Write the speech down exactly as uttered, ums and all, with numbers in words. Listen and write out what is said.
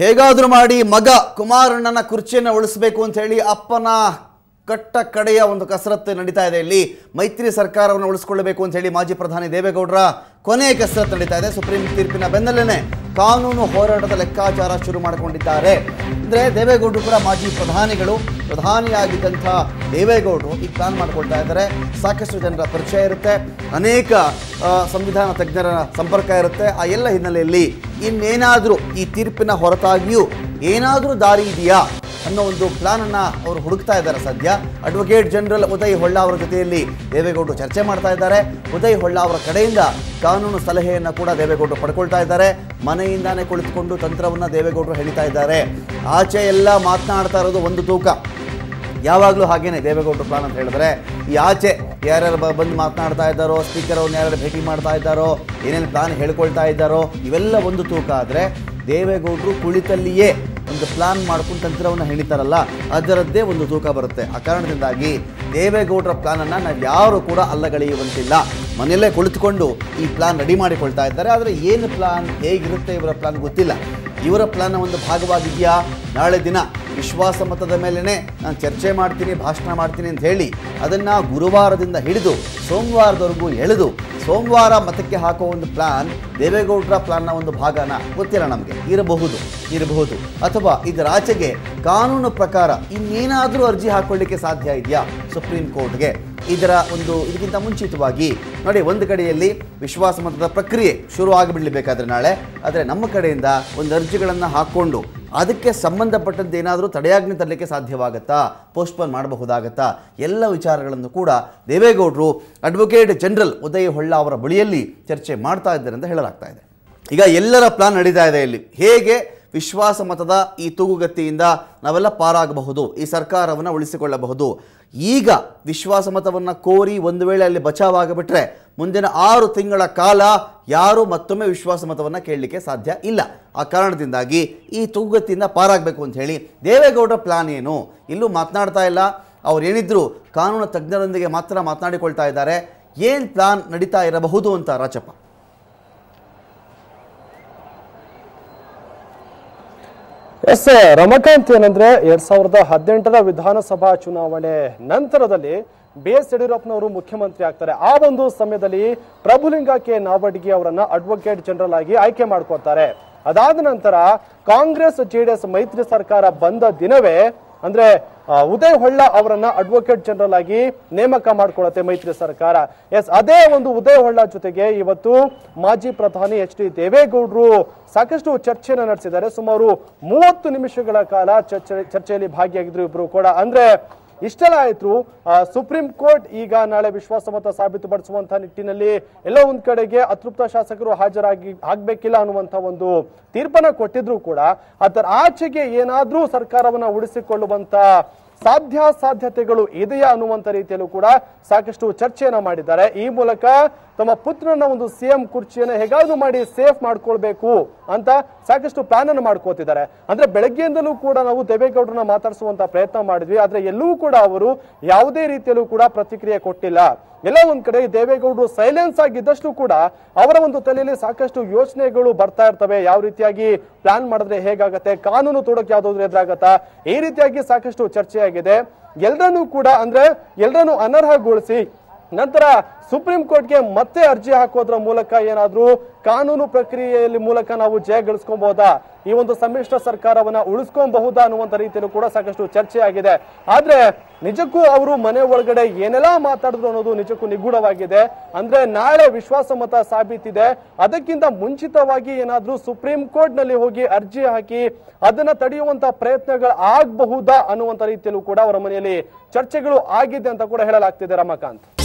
ಹೇಗಾದರೂ ಮಾಡಿ ಮಗ ಕುಮಾರಣ್ಣನ ಕುರ್ಚಿಯನ್ನು ಉಳಿಸಬೇಕು ಅಂತ ಹೇಳಿ ಅಪ್ಪನ ಕಟ್ಟ ಕಡೆಯ ಒಂದು ಕಸರತ್ತು ನಡೀತಾ ಇದೆ ಇಲ್ಲಿ ಮೈತ್ರಿ ಸರ್ಕಾರವನ್ನು ಉಳಿಸಿಕೊಳ್ಳಬೇಕು ಅಂತ ಹೇಳಿ ಮಾಜಿ ಪ್ರಧಾನಿ ದೇವೇಗೌಡರ ಕೊನೆಯ ಕಸರತ್ತು ನಡೀತಾ ಇದೆ ಸುಪ್ರೀಂ ತೀರ್ಪಿನ ಬೆನ್ನಲ್ಲೇ ಕಾನೂನು ಹೋರಾಟದ ಲೆಕ್ಕಾಚಾರ ಶುರು ಮಾಡಿಕೊಂಡಿದ್ದಾರೆ ಅಂದ್ರೆ ದೇವೇಗೌಡರು ಕೂಡ ಮಾಜಿ ಪ್ರಧಾನಿಗಳು ಪ್ರಧಾನಿಯಾಗಿದ್ದಂಥ ದೇವೇಗೌಡರು ಈಗ ಪ್ಲಾನ್ ಮಾಡ್ಕೊಳ್ತಾ ಇದ್ದಾರೆ ಸಾಕಷ್ಟು ಜನರ ಪರಿಚಯ ಇರುತ್ತೆ ಅನೇಕ ಸಂವಿಧಾನ ತಜ್ಞರ ಸಂಪರ್ಕ ಇರುತ್ತೆ ಆ ಎಲ್ಲ ಹಿನ್ನೆಲೆಯಲ್ಲಿ ಇನ್ನೇನಾದರೂ ಈ ತೀರ್ಪಿನ ಹೊರತಾಗಿಯೂ ಏನಾದರೂ ದಾರಿ ಇದೆಯಾ ಅನ್ನೋ ಒಂದು ಪ್ಲಾನನ್ನು ಅವರು ಹುಡುಕ್ತಾ ಇದ್ದಾರೆ ಸದ್ಯ ಅಡ್ವೊಕೇಟ್ ಜನರಲ್ ಉದಯ್ ಹೊಳ್ಳ ಅವರ ಜೊತೆಯಲ್ಲಿ ದೇವೇಗೌಡರು ಚರ್ಚೆ ಮಾಡ್ತಾ ಇದ್ದಾರೆ ಉದಯ್ ಹೊಳ್ಳ ಅವರ ಕಡೆಯಿಂದ ಕಾನೂನು ಸಲಹೆಯನ್ನು ಕೂಡ ದೇವೇಗೌಡರು ಪಡ್ಕೊಳ್ತಾ ಇದ್ದಾರೆ ಮನೆಯಿಂದಾನೇ ಕುಳಿತುಕೊಂಡು ತಂತ್ರವನ್ನು ದೇವೇಗೌಡರು ಹೇಳಿತಾ ಇದ್ದಾರೆ ಆಚೆ ಎಲ್ಲ ಮಾತನಾಡ್ತಾ ಇರೋದು ಒಂದು ತೂಕ ಯಾವಾಗಲೂ ಹಾಗೇನೆ ದೇವೇಗೌಡರು ಪ್ಲಾನ್ ಅಂತ ಹೇಳಿದ್ರೆ ಈ ಆಚೆ ಯಾರ್ಯಾರು ಬಂದು ಮಾತನಾಡ್ತಾ ಇದ್ದಾರೋ ಸ್ಪೀಕರ್ ಅವ್ರನ್ನ ಯಾರ್ಯಾರು ಭೇಟಿ ಮಾಡ್ತಾ ಇದ್ದಾರೋ ಏನೇನು ಪ್ಲಾನ್ ಹೇಳ್ಕೊಳ್ತಾ ಇದ್ದಾರೋ ಇವೆಲ್ಲ ಒಂದು ತೂಕ ಆದರೆ ದೇವೇಗೌಡರು ಕುಳಿತಲ್ಲಿಯೇ ಒಂದು ಪ್ಲಾನ್ ಮಾಡ್ಕೊಂಡು ತಂತ್ರವನ್ನು ಹೇಳಿತಾರಲ್ಲ ಅದರದ್ದೇ ಒಂದು ತೂಕ ಬರುತ್ತೆ ಆ ಕಾರಣದಿಂದಾಗಿ ದೇವೇಗೌಡರ ಪ್ಲಾನನ್ನು ನಾವು ಯಾರು ಕೂಡ ಅಲ್ಲಗಳೆಯುವಂತಿಲ್ಲ ಮನೆಯಲ್ಲೇ ಕುಳಿತುಕೊಂಡು ಈ ಪ್ಲಾನ್ ರೆಡಿ ಮಾಡಿಕೊಳ್ತಾ ಇದ್ದಾರೆ ಆದರೆ ಏನು ಪ್ಲಾನ್ ಹೇಗಿರುತ್ತೆ ಇವರ ಪ್ಲಾನ್ ಗೊತ್ತಿಲ್ಲ ಇವರ ಪ್ಲಾನ್ನ ಒಂದು ಭಾಗವಾಗಿದೆಯಾ ನಾಳೆ ದಿನ ವಿಶ್ವಾಸ ಮತದ ಮೇಲೇ ನಾನು ಚರ್ಚೆ ಮಾಡ್ತೀನಿ ಭಾಷಣ ಮಾಡ್ತೀನಿ ಅಂತ ಹೇಳಿ ಅದನ್ನು ಗುರುವಾರದಿಂದ ಹಿಡಿದು ಸೋಮವಾರದವರೆಗೂ ಎಳೆದು ಸೋಮವಾರ ಮತಕ್ಕೆ ಹಾಕೋ ಒಂದು ಪ್ಲಾನ್ ದೇವೇಗೌಡರ ಪ್ಲಾನ್ನ ಒಂದು ಭಾಗನ ಗೊತ್ತಿಲ್ಲ ನಮಗೆ ಇರಬಹುದು ಇರಬಹುದು ಅಥವಾ ಇದರಾಚೆಗೆ ಕಾನೂನು ಪ್ರಕಾರ ಇನ್ನೇನಾದರೂ ಅರ್ಜಿ ಹಾಕೊಳ್ಳಿಕ್ಕೆ ಸಾಧ್ಯ ಇದೆಯಾ ಸುಪ್ರೀಂ ಕೋರ್ಟ್ಗೆ ಇದರ ಒಂದು ಇದಕ್ಕಿಂತ ಮುಂಚಿತವಾಗಿ ನೋಡಿ ಒಂದು ಕಡೆಯಲ್ಲಿ ವಿಶ್ವಾಸಮತದ ಪ್ರಕ್ರಿಯೆ ಶುರು ಆಗಿಬಿಡಲಿಬೇಕಾದ್ರೆ ನಾಳೆ ಆದರೆ ನಮ್ಮ ಕಡೆಯಿಂದ ಒಂದು ಅರ್ಜಿಗಳನ್ನು ಹಾಕ್ಕೊಂಡು ಅದಕ್ಕೆ ಸಂಬಂಧಪಟ್ಟದ್ದು ಏನಾದರೂ ತಡೆಯಾಜ್ಞೆ ತರಲಿಕ್ಕೆ ಸಾಧ್ಯವಾಗುತ್ತಾ ಪೋಸ್ಟ್ಪೋನ್ ಮಾಡಬಹುದಾಗತ್ತಾ ಎಲ್ಲ ವಿಚಾರಗಳನ್ನು ಕೂಡ ದೇವೇಗೌಡರು ಅಡ್ವೊಕೇಟ್ ಜನರಲ್ ಉದಯ್ ಹೊಳ್ಳ ಅವರ ಬಳಿಯಲ್ಲಿ ಚರ್ಚೆ ಮಾಡ್ತಾ ಇದ್ದಾರೆ ಅಂತ ಹೇಳಲಾಗ್ತಾ ಇದೆ ಈಗ ಎಲ್ಲರ ಪ್ಲಾನ್ ನಡೀತಾ ಇದೆ ಇಲ್ಲಿ ಹೇಗೆ ವಿಶ್ವಾಸಮತದ ಈ ತೂಗುಗತ್ತಿಯಿಂದ ನಾವೆಲ್ಲ ಪಾರಾಗಬಹುದು ಈ ಸರ್ಕಾರವನ್ನು ಉಳಿಸಿಕೊಳ್ಳಬಹುದು ಈಗ ವಿಶ್ವಾಸಮತವನ್ನು ಕೋರಿ ಒಂದು ವೇಳೆ ಅಲ್ಲಿ ಬಚಾವಾಗಬಿಟ್ರೆ ಮುಂದಿನ ಆರು ತಿಂಗಳ ಕಾಲ ಯಾರೂ ಮತ್ತೊಮ್ಮೆ ವಿಶ್ವಾಸಮತವನ್ನು ಕೇಳಲಿಕ್ಕೆ ಸಾಧ್ಯ ಇಲ್ಲ ಆ ಕಾರಣದಿಂದಾಗಿ ಈ ತೂಗುಗತ್ತಿಯಿಂದ ಪಾರಾಗಬೇಕು ಅಂತ ಹೇಳಿ ದೇವೇಗೌಡರ ಪ್ಲಾನ್ ಏನು ಇಲ್ಲೂ ಮಾತನಾಡ್ತಾ ಇಲ್ಲ ಅವರೇನಿದ್ರು ಕಾನೂನು ತಜ್ಞರೊಂದಿಗೆ ಮಾತ್ರ ಮಾತನಾಡಿಕೊಳ್ತಾ ಇದ್ದಾರೆ ಏನು ಪ್ಲಾನ್ ನಡೀತಾ ಇರಬಹುದು ಅಂತ ರಾಜಪ್ಪ ಎಸ್ ರಮಕಾಂತ್ ಏನಂದ್ರೆ ಎರಡ್ ಸಾವಿರದ ಹದಿನೆಂಟರ ವಿಧಾನಸಭಾ ಚುನಾವಣೆ ನಂತರದಲ್ಲಿ ಬಿ ಎಸ್ ಯಡಿಯೂರಪ್ಪನವರು ಮುಖ್ಯಮಂತ್ರಿ ಆಗ್ತಾರೆ ಆ ಒಂದು ಸಮಯದಲ್ಲಿ ಪ್ರಭುಲಿಂಗ ಕೆ ನಾವಡ್ಗಿ ಅವರನ್ನ ಅಡ್ವೊಕೇಟ್ ಜನರಲ್ ಆಗಿ ಆಯ್ಕೆ ಮಾಡ್ಕೊತಾರೆ ಅದಾದ ನಂತರ ಕಾಂಗ್ರೆಸ್ ಜೆಡಿಎಸ್ ಮೈತ್ರಿ ಸರ್ಕಾರ ಬಂದ ದಿನವೇ ಅಂದ್ರೆ ಉದಯ್ ಹೊಳ್ಳ ಅವರನ್ನ ಅಡ್ವೊಕೇಟ್ ಜನರಲ್ ಆಗಿ ನೇಮಕ ಮಾಡ್ಕೊಳ್ಳುತ್ತೆ ಮೈತ್ರಿ ಸರ್ಕಾರ ಎಸ್ ಅದೇ ಒಂದು ಉದಯ್ ಹೊಳ್ಳ ಜೊತೆಗೆ ಇವತ್ತು ಮಾಜಿ ಪ್ರಧಾನಿ ಎಚ್ ಡಿ ದೇವೇಗೌಡರು ಸಾಕಷ್ಟು ಚರ್ಚೆಯನ್ನು ನಡೆಸಿದ್ದಾರೆ ಸುಮಾರು ಮೂವತ್ತು ನಿಮಿಷಗಳ ಕಾಲ ಚರ್ಚೆ ಚರ್ಚೆಯಲ್ಲಿ ಭಾಗಿಯಾಗಿದ್ರು ಇಬ್ರು ಕೂಡ ಅಂದ್ರೆ ಇಷ್ಟೆಲ್ಲ ಆಯ್ತು ಸುಪ್ರೀಂ ಕೋರ್ಟ್ ಈಗ ನಾಳೆ ವಿಶ್ವಾಸಮತ ಸಾಬೀತುಪಡಿಸುವಂತಹ ನಿಟ್ಟಿನಲ್ಲಿ ಎಲ್ಲೋ ಒಂದ್ ಕಡೆಗೆ ಅತೃಪ್ತ ಶಾಸಕರು ಹಾಜರಾಗಿ ಆಗ್ಬೇಕಿಲ್ಲ ಅನ್ನುವಂಥ ಒಂದು ತೀರ್ಪನ್ನ ಕೊಟ್ಟಿದ್ರು ಕೂಡ ಅದರ ಆಚೆಗೆ ಏನಾದ್ರೂ ಸರ್ಕಾರವನ್ನ ಉಳಿಸಿಕೊಳ್ಳುವಂತ ಸಾಧ್ಯ ಸಾಧ್ಯತೆಗಳು ಇದೆಯಾ ಅನ್ನುವಂಥ ರೀತಿಯಲ್ಲೂ ಕೂಡ ಸಾಕಷ್ಟು ಚರ್ಚೆಯನ್ನ ಮಾಡಿದ್ದಾರೆ ಈ ಮೂಲಕ ತಮ್ಮ ಪುತ್ರನ ಒಂದು ಸಿಎಂ ಕುರ್ಚಿಯನ್ನು ಹೇಗಾದ್ರೂ ಮಾಡಿ ಸೇಫ್ ಮಾಡ್ಕೊಳ್ಬೇಕು ಅಂತ ಸಾಕಷ್ಟು ಪ್ಲಾನ್ ಅನ್ನು ಮಾಡ್ಕೋತಿದ್ದಾರೆ ಅಂದ್ರೆ ಬೆಳಗ್ಗೆಯಿಂದಲೂ ಕೂಡ ನಾವು ದೇವೇಗೌಡರನ್ನ ಮಾತಾಡಿಸುವಂತ ಪ್ರಯತ್ನ ಮಾಡಿದ್ವಿ ಆದ್ರೆ ಎಲ್ಲೂ ಕೂಡ ಅವರು ಯಾವುದೇ ರೀತಿಯಲ್ಲೂ ಕೂಡ ಪ್ರತಿಕ್ರಿಯೆ ಕೊಟ್ಟಿಲ್ಲ ಎಲ್ಲ ಒಂದ್ ಕಡೆ ದೇವೇಗೌಡರು ಸೈಲೆನ್ಸ್ ಆಗಿದ್ದಷ್ಟು ಕೂಡ ಅವರ ಒಂದು ತಲೆಯಲ್ಲಿ ಸಾಕಷ್ಟು ಯೋಚನೆಗಳು ಬರ್ತಾ ಇರ್ತವೆ ಯಾವ ರೀತಿಯಾಗಿ ಪ್ಲಾನ್ ಮಾಡಿದ್ರೆ ಹೇಗಾಗತ್ತೆ ಕಾನೂನು ತೋಡಕ್ಕೆ ಯಾವ್ದಾದ್ರು ಎದುರಾಗತ್ತಾ ಈ ರೀತಿಯಾಗಿ ಸಾಕಷ್ಟು ಚರ್ಚೆ ಆಗಿದೆ ಎಲ್ಲರನ್ನೂ ಕೂಡ ಅಂದ್ರೆ ಎಲ್ಲರನ್ನೂ ಅನರ್ಹಗೊಳಿಸಿ ನಂತರ ಸುಪ್ರೀಂ ಕೋರ್ಟ್ಗೆ ಮತ್ತೆ ಅರ್ಜಿ ಹಾಕೋದ್ರ ಮೂಲಕ ಏನಾದ್ರೂ ಕಾನೂನು ಪ್ರಕ್ರಿಯೆಯಲ್ಲಿ ಮೂಲಕ ನಾವು ಜಯ ಗಳಿಸ್ಕೊಬಹುದಾ ಈ ಒಂದು ಸಮ್ಮಿಶ್ರ ಸರ್ಕಾರವನ್ನ ಉಳಿಸ್ಕೊಬಹುದಾ ಅನ್ನುವಂತ ರೀತಿಯಲ್ಲೂ ಕೂಡ ಸಾಕಷ್ಟು ಚರ್ಚೆ ಆಗಿದೆ ಆದ್ರೆ ನಿಜಕ್ಕೂ ಅವರು ಮನೆ ಒಳಗಡೆ ಏನೆಲ್ಲಾ ಮಾತಾಡಿದ್ರು ಅನ್ನೋದು ನಿಜಕ್ಕೂ ನಿಗೂಢವಾಗಿದೆ ಅಂದ್ರೆ ನಾಳೆ ವಿಶ್ವಾಸಮತ ಸಾಬೀತಿದೆ ಅದಕ್ಕಿಂತ ಮುಂಚಿತವಾಗಿ ಏನಾದ್ರೂ ಸುಪ್ರೀಂ ಕೋರ್ಟ್ ನಲ್ಲಿ ಹೋಗಿ ಅರ್ಜಿ ಹಾಕಿ ಅದನ್ನ ತಡೆಯುವಂತ ಪ್ರಯತ್ನಗಳು ಆಗಬಹುದಾ ಅನ್ನುವಂತ ರೀತಿಯಲ್ಲೂ ಕೂಡ ಅವರ ಮನೆಯಲ್ಲಿ ಚರ್ಚೆಗಳು ಆಗಿದೆ ಅಂತ ಕೂಡ ಹೇಳಲಾಗ್ತಿದೆ ರಮಾಕಾಂತ್